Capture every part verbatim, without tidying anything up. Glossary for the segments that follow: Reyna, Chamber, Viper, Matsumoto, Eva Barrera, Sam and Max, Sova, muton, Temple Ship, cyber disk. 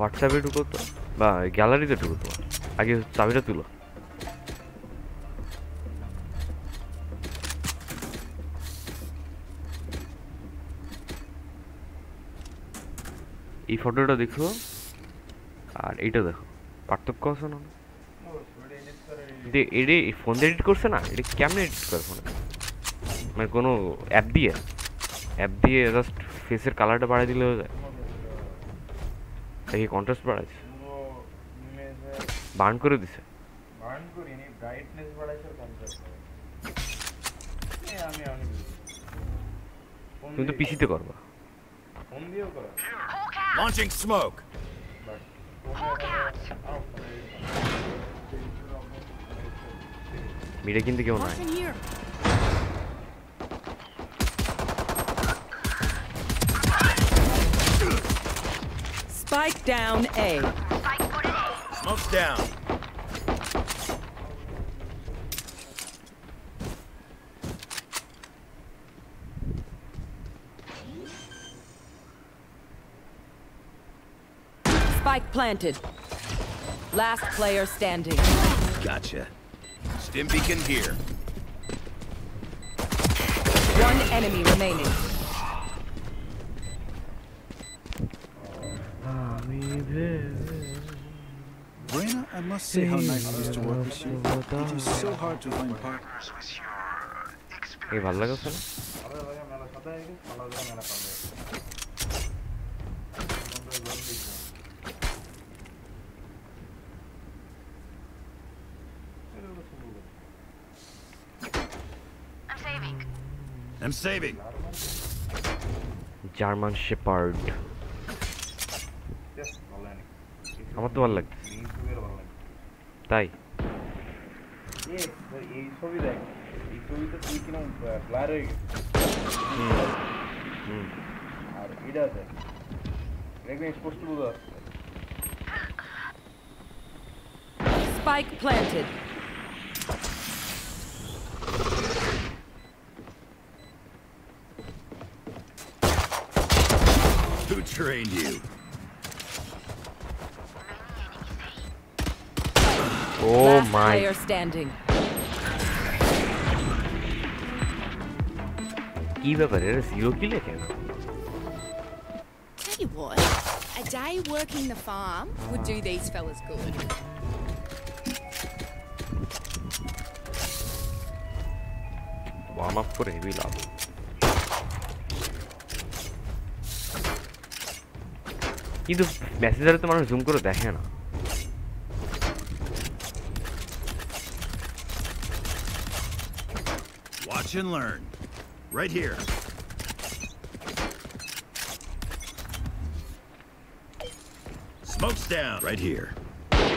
হোয়াটসঅ্যাপে ঢুকো তো বা গ্যালারিতে ঢুকো তো আগে চাবিটা তুলো। এই ফটোটা দেখো আর এইটা দেখো, পার্থক্য আছে না? এটা ফোন দিয়ে এডিট করছে না, এটা কেমনে এডিট করে ফোনে, মানে কোনো অ্যাপ দিয়ে অ্যাপ দিয়ে জাস্ট ফেসের কালারটা বাড়াই দিলে হয়ে যায়। এই কন্ট্রাস্ট বাড়াইছে, বার্ন করে দিছে। বার্ন করিনি, ব্রাইটনেস বাড়াইছে আর কন্ট্রাস্ট। এই আমি আমি তুমি তো পিসিতে করবা, ফোন দিও করো। Launching smoke. মিডে কিন্তু কেউ নাই। Spike down A. Smoke's down. Spike planted. Last player standing. Gotcha. Stim beacon here. One enemy remaining. Reyna, I must say how nice it is to work with you. It is so hard to find partners with your experience. Hey, bhalla kaise? I'm saving. I'm saving. German Shepherd. আমার তো ভালো লাগে তাই। এই ছবি দেখ, এই ছবিটা তুই কিনা ব্লার হয়ে গেছে। আর এটা দেখ, দেখবি স্পষ্ট বোঝা যাচ্ছে। Spike planted. Who trained you? Oh my! Player standing. Eva Barrera zero kill again. Tell you what, a day working the farm would do these fellas good. Warm up for heavy lobby. This message is tomorrow zoom karo dekhe na. And learn right here. Smoke's down right here. Enemy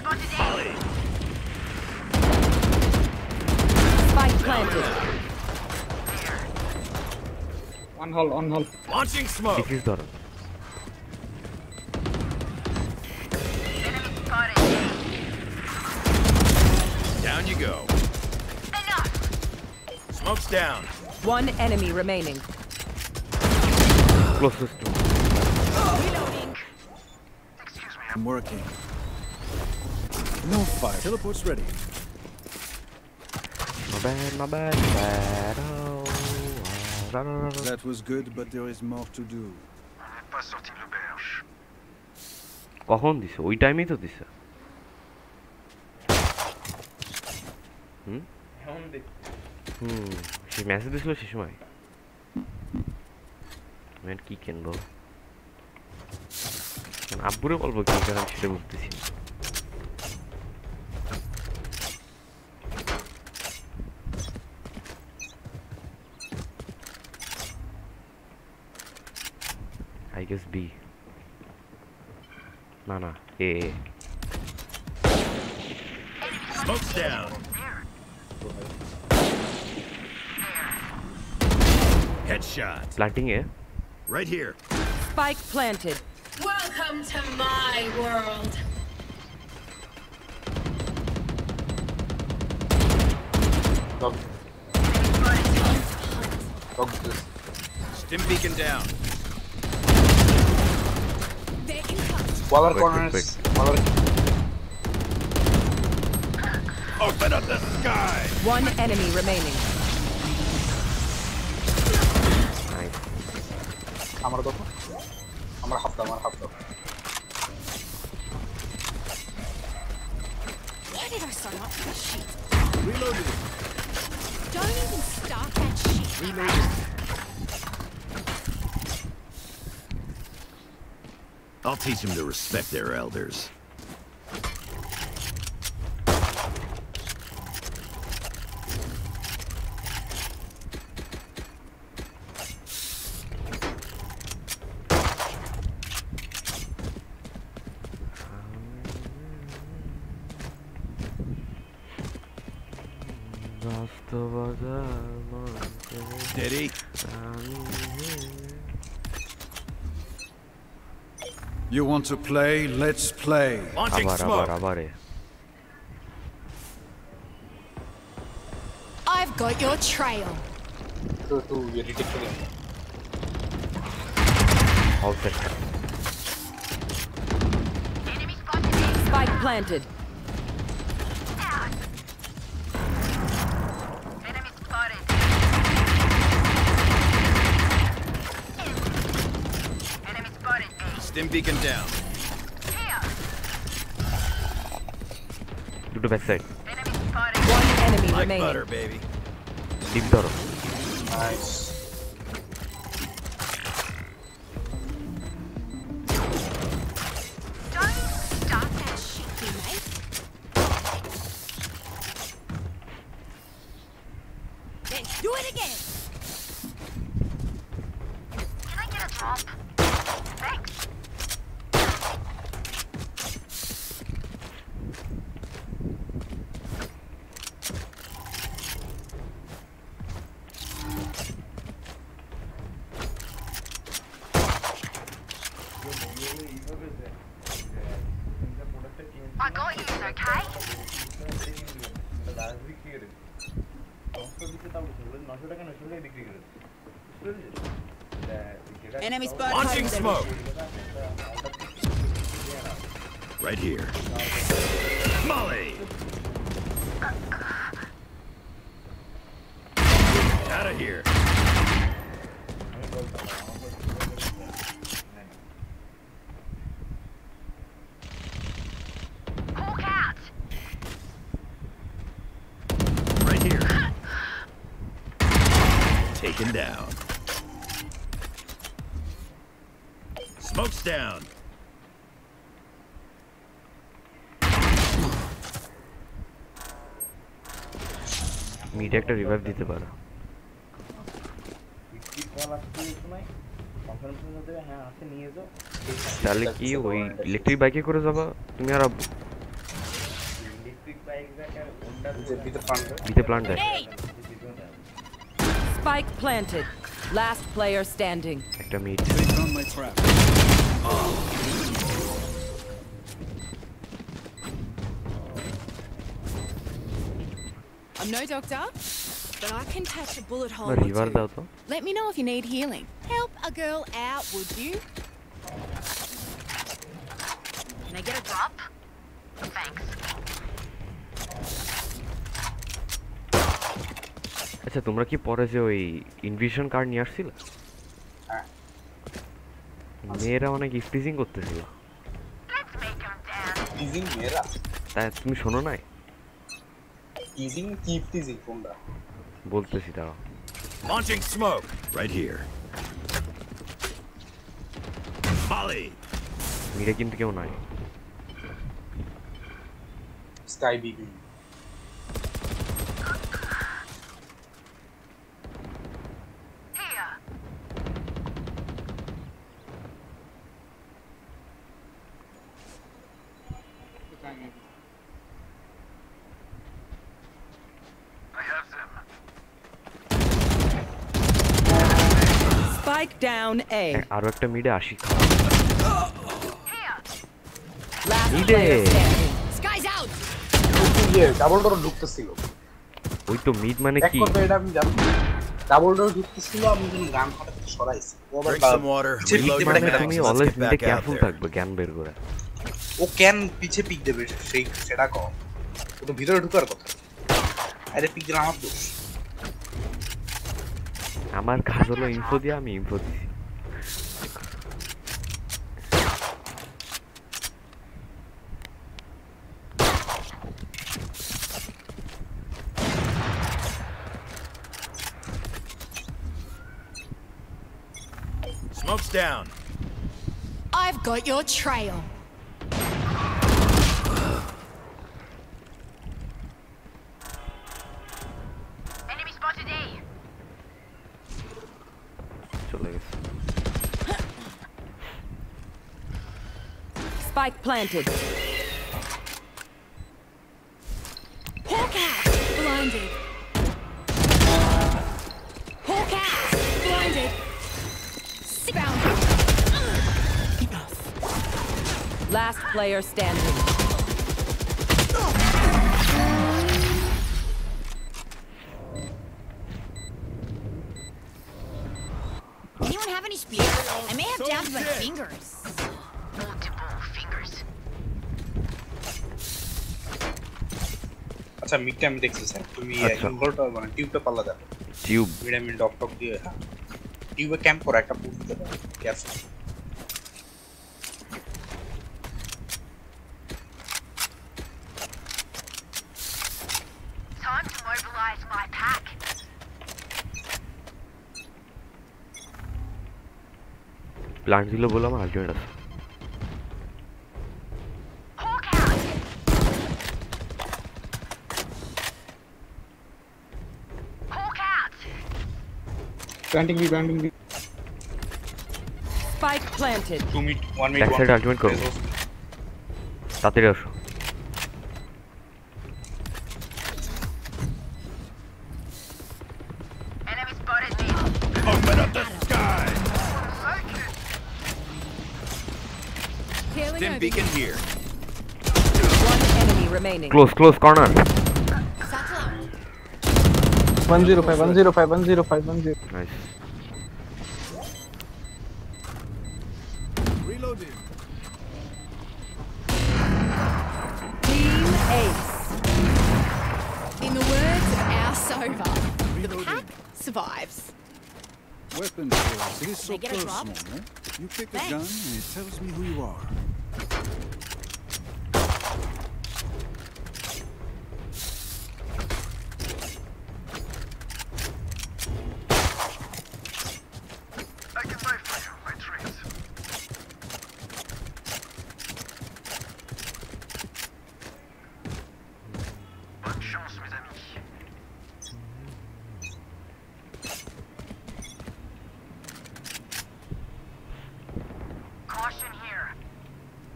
spotted A. Spike planted. On hold, on hold. Launching smoke. This is done. Down you go. Enough. Smoke's down. One enemy remaining. Closest door. Reloading. Excuse me, I'm working. No fire. Teleport's ready. My bad, my bad, my bad. Oh, oh. That was good, but there is more to do. কখন দিছে? ওই টাইমেই তো দিছে। হুম হুম সে message দিছিল সে সময়। আমি আর কি কিনবো, আব্বুরে বলবো কি কারণ সেটা বুঝতেছি। I guess B. No, no. Yeah. Smoke's down. Headshot. Planting it. Right here. Spike planted. Welcome to my world. Oh. Focus this. Stim beacon down. They can cut. Wall our corners. Wall our... Open up the sky! One enemy remaining. Nice. I'm gonna go. I'm gonna hop down. I'm gonna hop down. Why did I start off with a sheet? Reloaded. Don't even start that sheet. Reloaded. I'll teach them to respect their elders. Steady. You want to play? Let's play. Launching smoke. I've got your trail. Two, two, you're ridiculous. All set. Enemy spotted. Spike planted. Stim beacon down. Do the best side. One enemy like remaining. Butter, baby. Deep door. Nice. Don't stop that shit, mate. Then do it again. Can I get a drop? Thanks. I got you, okay? Enemy spot. Launching smoke. Right here. Molly. Out of here. Taken down. Smoke's down. Me detector revive dite paro. Tale ki oi electric bike e kore jaba tumi ar electric bike ja kar bite plant hai. Spike planted. Last player standing. Sector meet. Take on my trap. Oh. I'm no doctor, but I can catch a bullet hole. Let me know if you need healing. Help a girl out, would you? Can I get a drop? Thanks. আচ্ছা তোমরা কি পরে যে ওই ইনভিশন card নিয়ে আসছিল? হ্যাঁ। মেয়েরা অনেক ফ্রিজিং করতেছিল। ফ্রিজিং মেয়েরা? তাই তুমি শোনো নাই? ফ্রিজিং কি ফ্রিজিং তোমরা? বলতেছি দাও। Launching smoke right here. Molly. মেয়েরা কিন্তু কেউ নাই। Sky B B. Spike down A. Arvector mid Ashik. Last player standing. Sky's out. Double door look the seal. Wait to meet mane ki. Double door hit this silo. I'm using gun for the shorais. Drink some water. Reload your mags. Let's get back out there. Oh, can piche pick the bit. Shake. Sheda ko. Uto bhidor dhukar ko. Arey pick the ramp dosh. Amar khazolo info diya. Ami info di. Smoke's down. I've got your trail. Enemy spotted A. Spike planted. Hawk out. Blinded. Hawk out. Blinded. Enough. Last player standing. Anyone have any spears? I may have dabbed my fingers. Multiple fingers. अच्छा mid time exercise तुम्ही इंगोट और tube पे पल्ला दे. Tube. Mid time डॉक डॉक दिए हाँ. You were camp for a couple of careful. Time to mobilize my pack. Plant zero bola ma already. Planting me, planting me. Spike planted. Two meet, one meet. Backside ultimate karo. Saath hi asho. Enemy spotted me. Open up the sky. Dim beacon here. One enemy remaining. Close, close corner. one zero five, one zero five, one zero five, one zero five, one zero. Nice. Reloading. Team Ace. In the words of our Sova, reloading. The pack survives. Weapons it is so personal, eh? You pick a gun and it tells me who you are.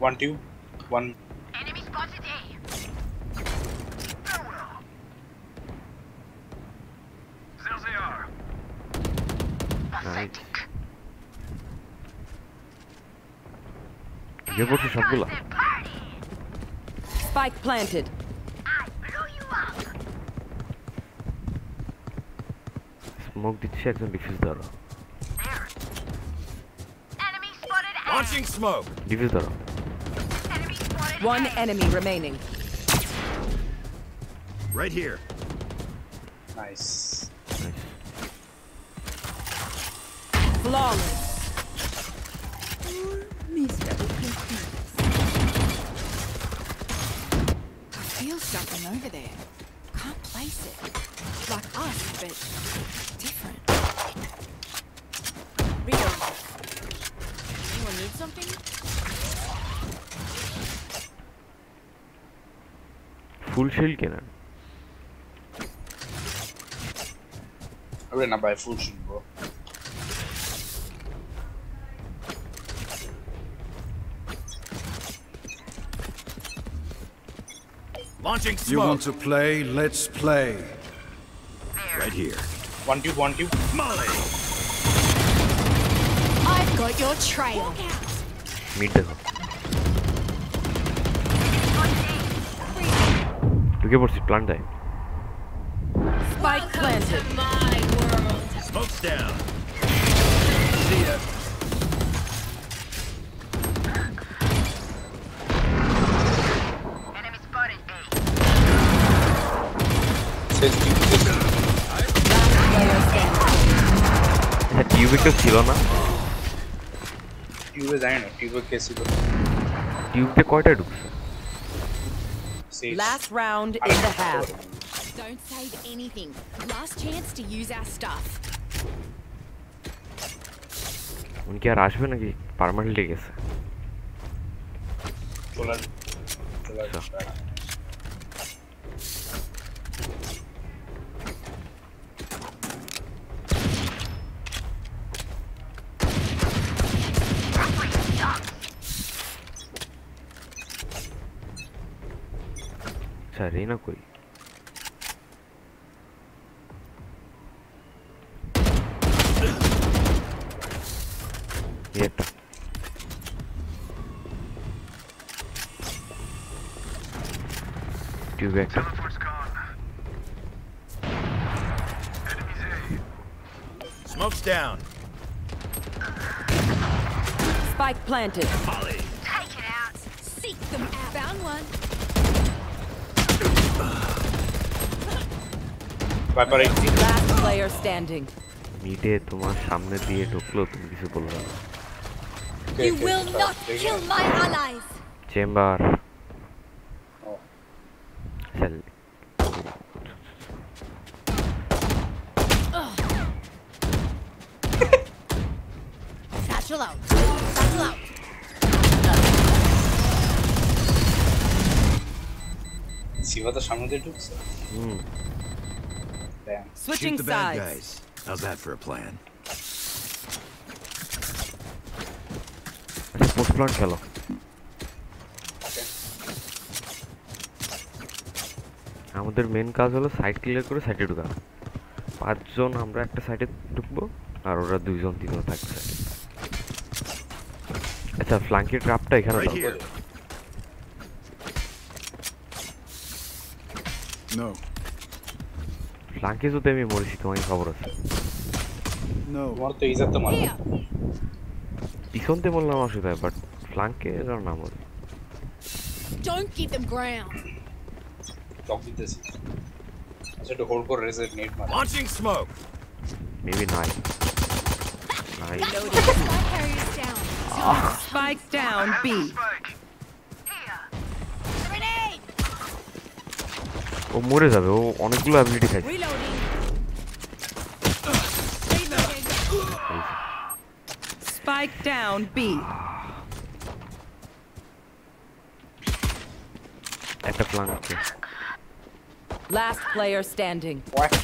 One two, one. Enemy spotted A. Farewell. There they are. Pathetic. Give us a shot. Spike planted. I blow you up. Smoke the check and defuse the rock. There. Enemy spotted A. Launching smoke. Defuse the rock. One enemy remaining. Right here. Nice. Flawless. I feel something over there. Can't place it. It's like us, but different. Real. Anyone need something? Full shield cannon. I ran up by full shield, bro. Launching smoke. You want to play? Let's play. There. Right here. One tube, one tube. Molly. I've got your trail. Meet them. Give us the plant. Spike planted. My world. Smoke's down. See ya. Enemy spotted A. Tube kill chilo na? Tube jaane. Tube ke chilo. Tube te koyta dukse. Last round in the half. Don't save anything. Last chance to use our stuff. उनके यार आशुभ ना कि permanent ले गए से। चला, चला, चला। अच्छा रीना कोई Yep. Two back. Teleport's gone. Enemies A. Smoke's down. Spike planted. Molly. Take it out. Seek them out. Found one. Bye, buddy. Last player standing. Meete, tumar samne diye dhoklo tum kichu bol rahe ho. You will not kill my allies. Chamber. Oh. Hell. Satchel out. Satchel out. See what the Shamude took, sir. Hmm. Damn. Switching sides. Shoot the bad guys. How's that for a plan? Post plant hello. Okay. আমাদের main কাজ হলো site clear করে সাইটে ঢোকা। পাঁচজন আমরা একটা সাইটে ঢুকবো আর ওরা দুইজন তিনজন থাকছে। আচ্ছা ফ্ল্যাঙ্কি ট্র্যাপটা এখানে দাও। নো। ফ্ল্যাঙ্কি যদি আমি মরিছি তোমায় খবর আছে। নো। ওর তো ইজ্জত মার। Don't give them ground. Talk with this. I said to hold for resonate. Launching smoke. Maybe nine. Nine. Spikes down. B. Oh, more is available. On a cool ability. Reloading. Spike down B. At the flank. Last player standing. What? Your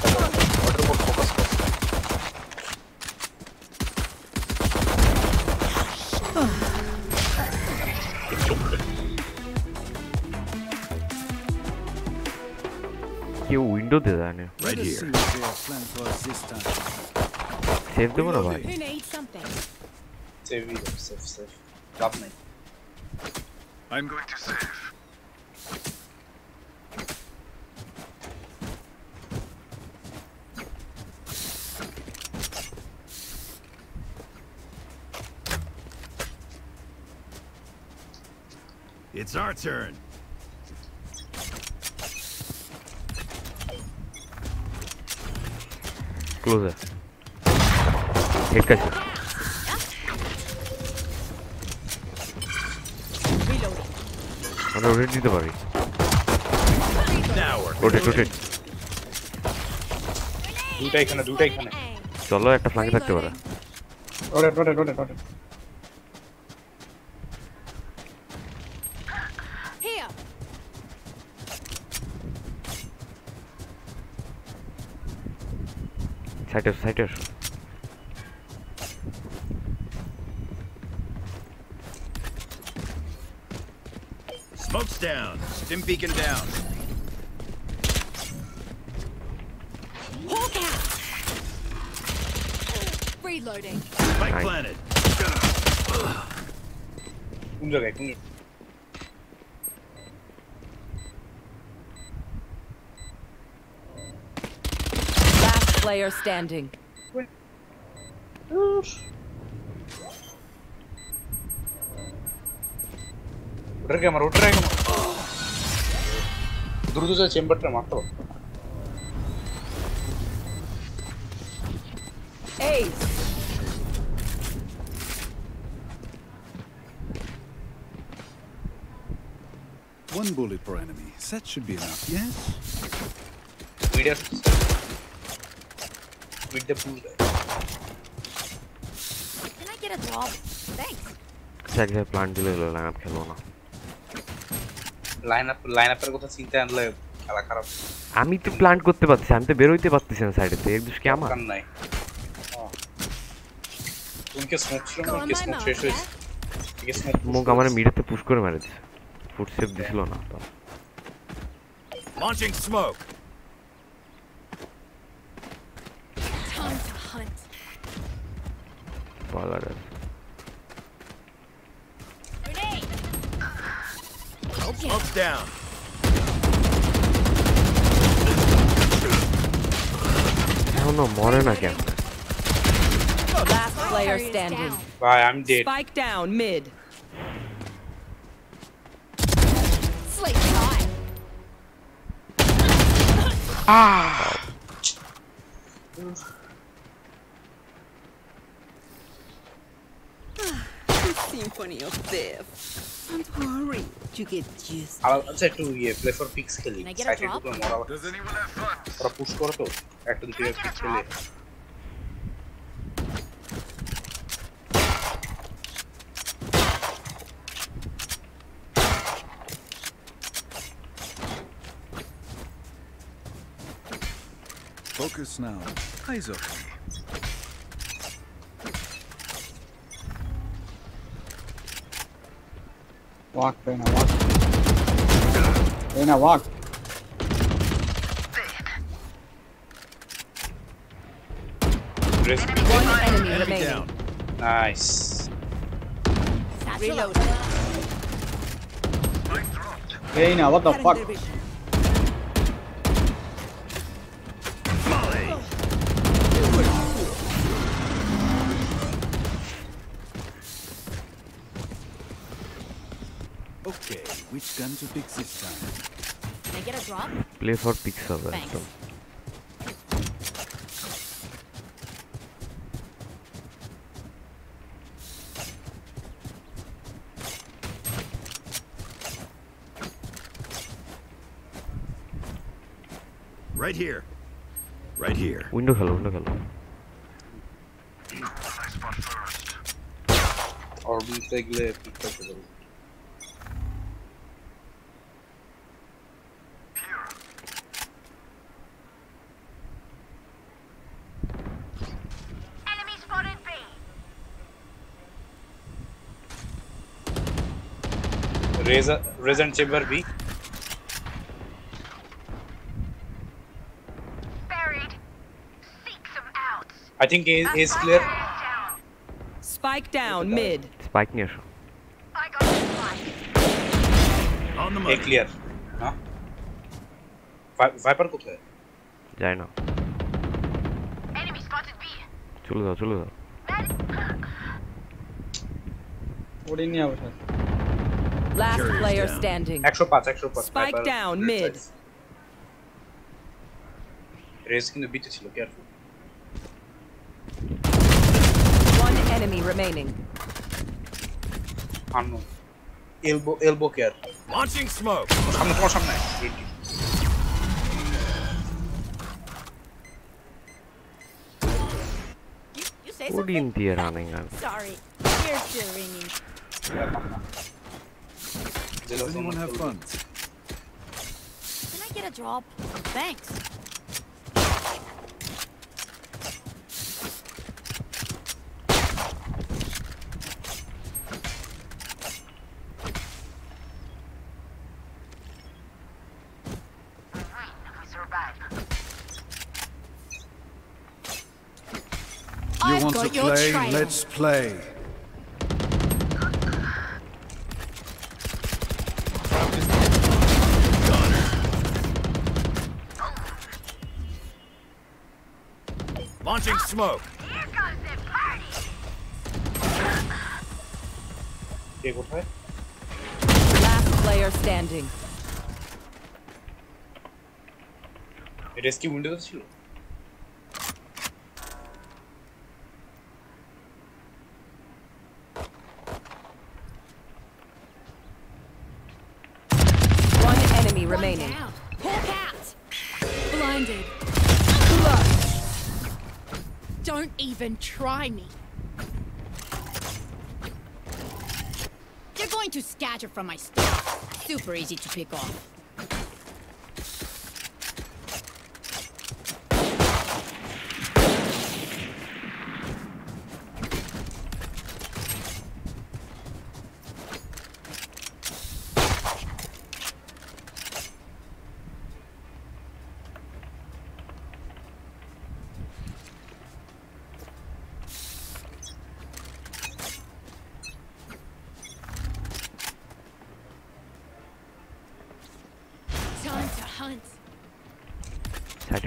window design. Right here. Save them or what? Who needs something? Save me, save, save. Drop me. I'm going to save. It's our turn. Closer. Hit catch. I'm already in the body. Rotate, rotate. Do take on it, do take on it. Cholo, ekta flank thakte pare. Rotate, rotate, rotate, rotate. Here. Side up, side up. Smoke's down. Stim beacon down. Hawk out. Reloading. Spike planted. Last player standing. Oof. Dragam, root dragam. Druduza chamber tramato. Ace. One bullet per enemy. That should be enough. Yes. We just with the bullet. Can I get a drop? Thanks. Check the plant delivery lineup. Kelona. Lineup, lineup. I got a scene. And like, all crap. I'm into plant. Got the bad. I'm the below. The bad. The side. The. Ek dus kya ma? Can nahi. Oh. Unke smoke shot. Unke smoke shot. Unke smoke. Mo kamera mid te push kore mare. Launching smoke. Time to hunt. Up, up, down. I don't know more than I can. Last player standing. Bye, I'm dead. Spike down mid. Ah! Symphony of death. I'm sorry. You get used. I'll set to yeah, play for picks. Does anyone have fun? Push for to. Act on the picks. Focus now. Eyes open. Walk, Reyna, walk. Reyna, walk. One enemy, enemy remaining. Down. Nice. Reload. Reyna, what the fuck? Okay, which gun to pick this time? Can I get a drop? Play for picks of that. Right here. Right here. Window hello, window hello. Or we take left. Razor, Razor Chamber B. Buried. Seek some outs. I think A is clear. Spike down mid. Spike near. I got spike. On the mark. A clear. Huh? Viper could play. Yeah, I know. Enemy spotted B. Chalo da, chalo da. What in here? Last Curious player down. Standing. Extra pass, extra pass. Spike Viper, down mid. Risking the beat, so careful. One enemy remaining. Unknown. Elbow, elbow care. Launching smoke. I'm not watching that. You, you say something? Sorry. Here's your ringing. Does anyone have fun? Can I get a drop? Thanks. We win, we survive. You want to play? Let's play. Launching smoke. Here goes the party. Table play. Last player standing. Rescue windows. One enemy remaining. Down. Pull out. Blinded. Clutch. Don't even try me. You're going to scatter from my stuff. Super easy to pick off.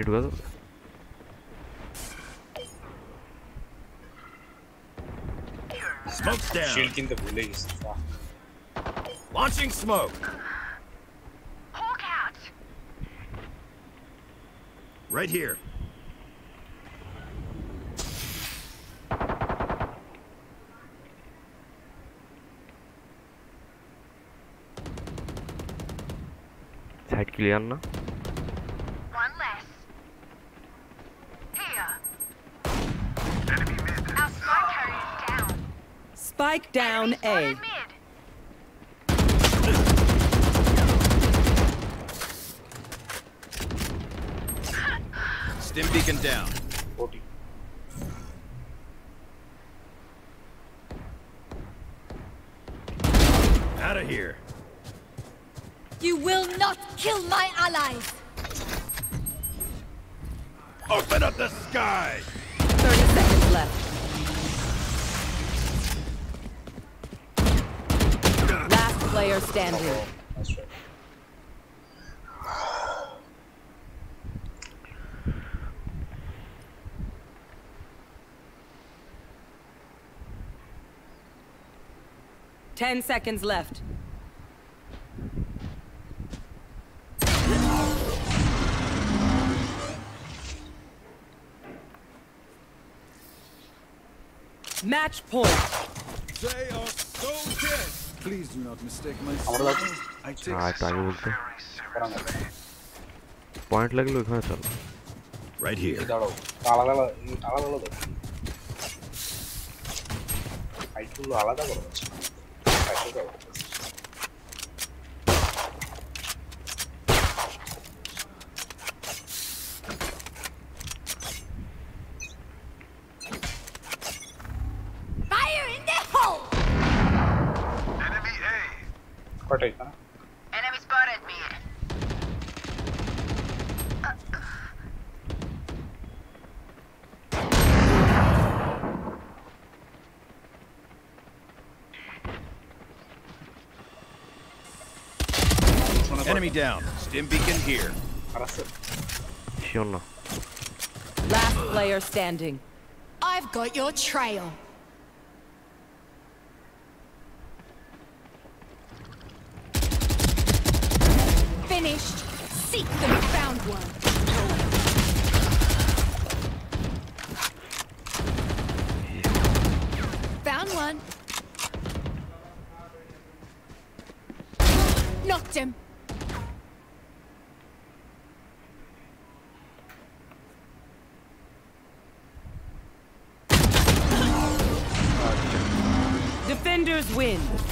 Well, smoke's down. Shielding the police. Launching smoke. Hawk out. Right here. Side clear now. Spike down A. Stim beacon down. forty. Out of here. You will not kill my allies. Open up the sky. thirty seconds left. Player standing. Oh, that's right. Ten seconds left. Match point. They are so dead. Please do not mistake my I take Sova point like look at right here. Enemy spotted me. Uh, uh. Enemy down. Stim beacon here. Last player standing. I've got your trail. Finished. Seek them, found one. Found one. Knocked him. Defenders win.